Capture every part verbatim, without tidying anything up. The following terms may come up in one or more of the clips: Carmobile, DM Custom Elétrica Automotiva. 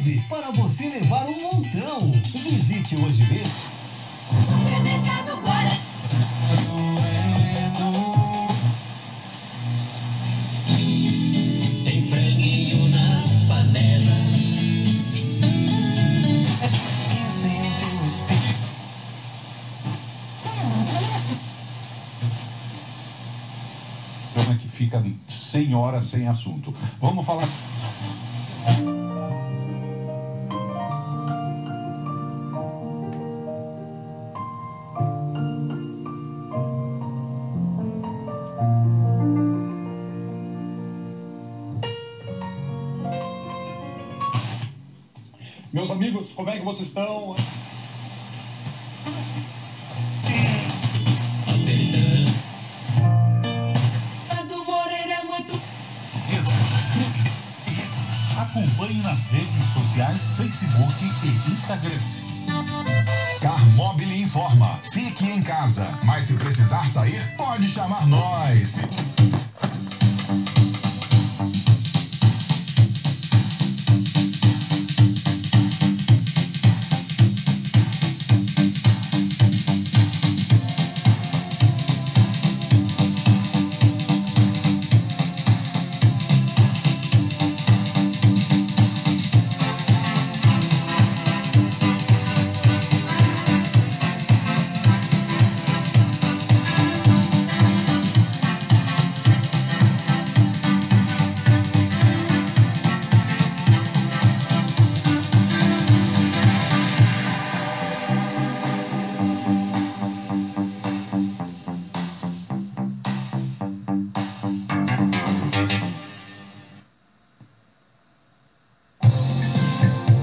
nove para você levar um montão. Visite hoje mesmo. Que fica sem hora, sem assunto. Vamos falar... Meus amigos, como é que vocês estão? Acompanhe nas redes sociais, Facebook e Instagram. Carmobile informa. Fique em casa, mas se precisar sair, pode chamar nós.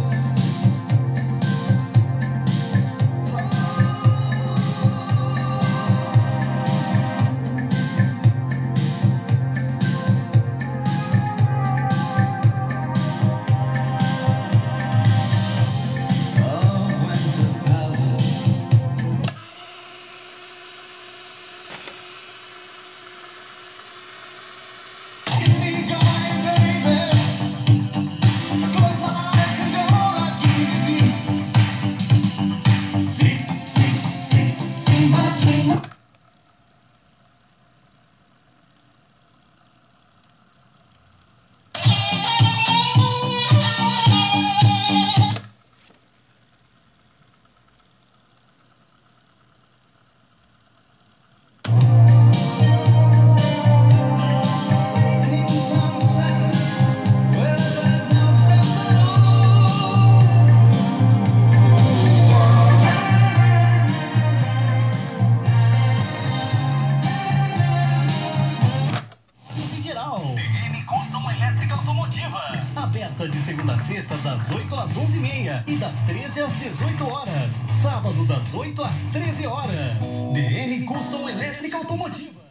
D M Custom Elétrica Automotiva. Aberta de segunda a sexta, das oito às onze e meia e das treze às dezoito horas. Sábado, das oito às treze horas. D M Custom Elétrica Automotiva.